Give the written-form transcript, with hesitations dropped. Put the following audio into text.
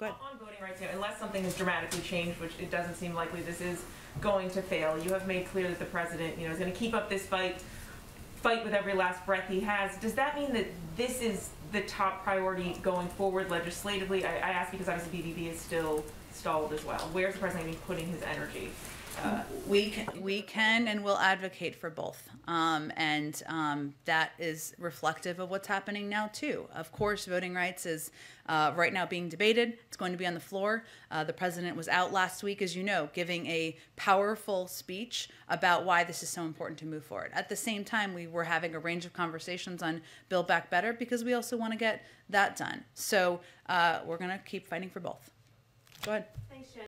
go ahead. On voting rights, unless something is dramatically changed, which it doesn't seem likely, this is going to fail. You have made clear that the president, is going to keep up this fight with every last breath he has. Does that mean that this is the top priority going forward legislatively? I ask because obviously BBB is still stalled as well. Where's the president putting his energy? We can and will advocate for both, that is reflective of what's happening now too. Of course, voting rights is right now being debated. It's going to be on the floor. The president was out last week, as you know, giving a powerful speech about why this is so important to move forward. At the same time, we were having a range of conversations on Build Back Better because we also want to get that done. So we're going to keep fighting for both. Go ahead. Thanks, Jen.